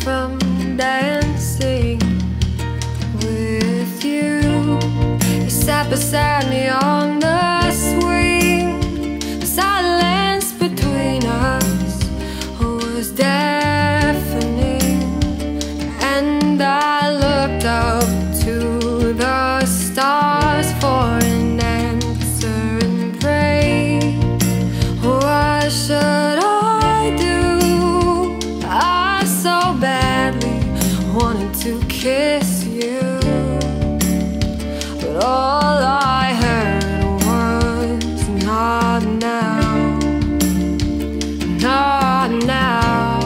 from dancing with you. You sat beside me on the swing. The silence between us was deafening, and I looked up to the stars for an answer and prayed. What should I do? I so badly wanted to kiss you, but all I heard was not now, not now.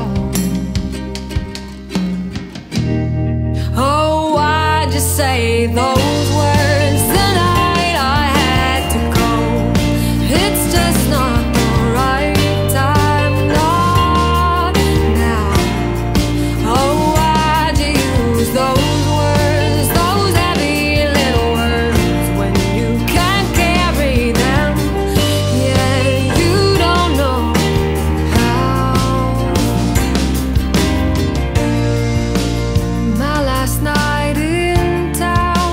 Oh, why'd you say those words the night I had to go? It's just not the right time, not now. Oh, why'd you use those words, those heavy little words, when you can't carry them? Yeah, you don't know how. My last night in town,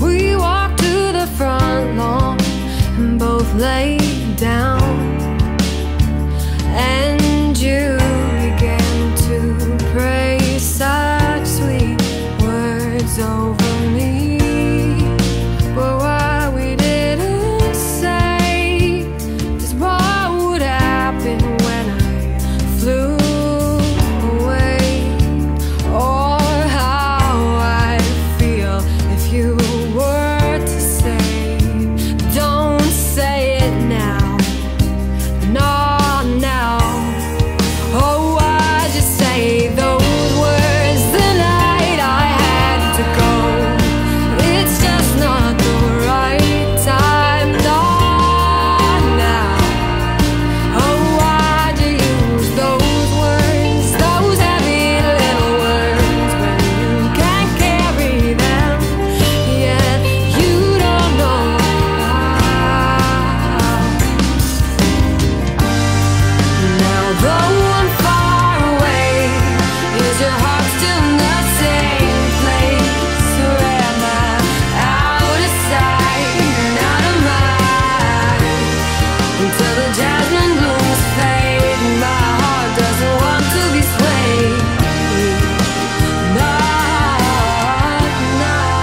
we walked to the front lawn and both laid down, and you began to pray such sweet words over me. But what we didn't say is what would happen when I flew away, or how I feel if you were to say, don't say it now, not now. Oh, I just say those words the night I had to go. It's just not the right time, not now. Oh, why do you use those words, those heavy little words, when you can't carry them? Yet you don't know how. Now the one far away, is your heart still in the same place? Or am I out of sight and out of mind? Until the jasmine blooms fade, my heart doesn't want to be swayed. Not now.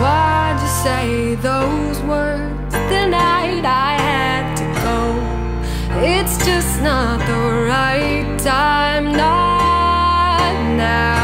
Why'd you say those words the night I had to go? It's just not the right time, not now.